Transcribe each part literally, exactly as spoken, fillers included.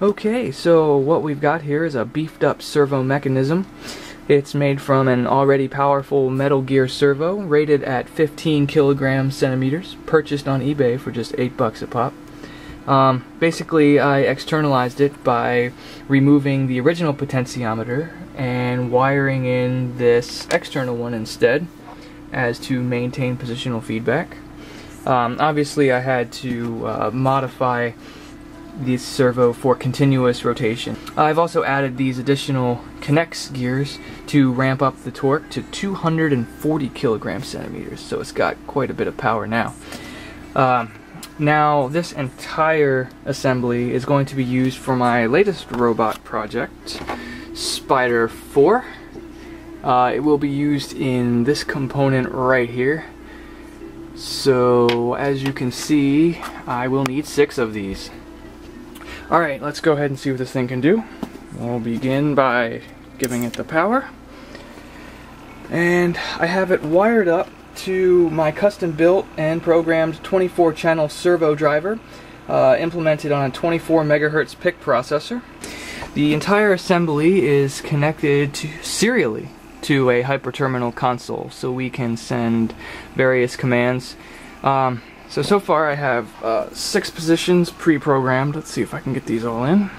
Okay, so what we've got here is a beefed up servo mechanism. It's made from an already powerful Metal Gear servo rated at fifteen kilogram centimeters, purchased on eBay for just eight bucks a pop. Um, basically, I externalized it by removing the original potentiometer and wiring in this external one instead, as to maintain positional feedback. Um, obviously, I had to uh, modify this servo for continuous rotation. I've also added these additional Kinex gears to ramp up the torque to two hundred forty kilogram centimeters, so it's got quite a bit of power now. Um, Now, this entire assembly is going to be used for my latest robot project, Spider four. Uh, it will be used in this component right here. So, as you can see, I will need six of these. Alright, let's go ahead and see what this thing can do. We'll begin by giving it the power. And I have it wired up to my custom-built and programmed twenty-four channel servo driver uh, implemented on a twenty-four megahertz P I C processor. The entire assembly is connected to, serially to a hyper terminal console, so we can send various commands. Um, so, so far I have uh, six positions pre-programmed. Let's see if I can get these all in.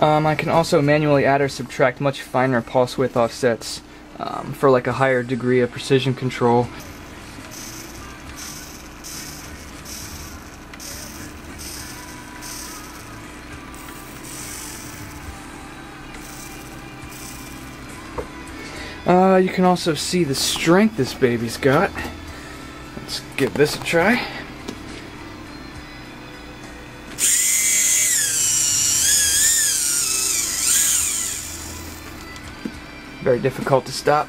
Um, I can also manually add or subtract much finer pulse width offsets um, for like a higher degree of precision control. Uh, you can also see the strength this baby's got. Let's give this a try. Very difficult to stop.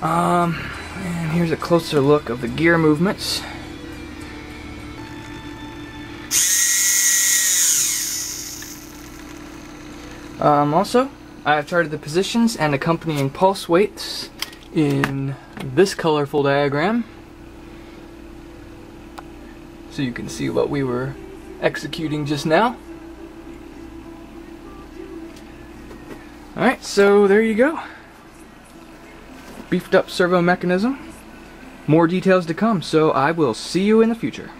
Um, and here's a closer look of the gear movements. Um, also, I have charted the positions and accompanying pulse weights in this colorful diagram, so you can see what we were executing just now. Alright, so there you go. Beefed up servo mechanism. More details to come, so I will see you in the future.